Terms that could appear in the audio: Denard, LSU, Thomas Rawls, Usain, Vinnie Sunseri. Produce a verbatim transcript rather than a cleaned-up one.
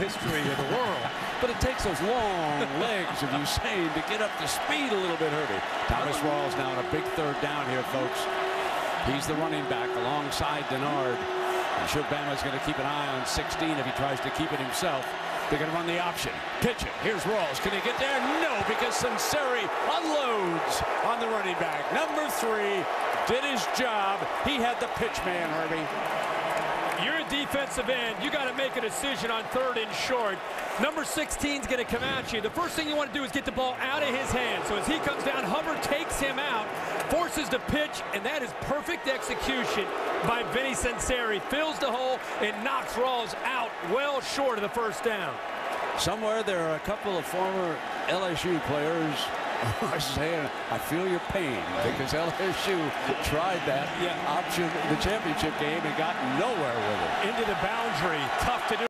history of the world. But it takes those long legs of Usain to get up to speed a little bit, Herbie. Thomas Rawls now on a big third down here, folks. He's the running back alongside Denard. I'm sure Bama's going to keep an eye on sixteen if he tries to keep it himself. They're going to run the option. Pitch it. Here's Rawls. Can he get there? No, because Sunseri unloads on the running back. Number three did his job. He had the pitch man, Herbie. You're a defensive end. You got to make a decision on third and short. Number sixteen's going to come at you. The first thing you want to do is get the ball out of his hand. So as he comes down, Hubbard takes him out, forces the pitch, and that is perfect execution by Vinnie Sunseri. Fills the hole and knocks Rawls out well short of the first down. Somewhere there are a couple of former L S U players are saying, I feel your pain, because L S U tried that yeah. option in the championship game and got nowhere with it. Into the boundary, tough to do.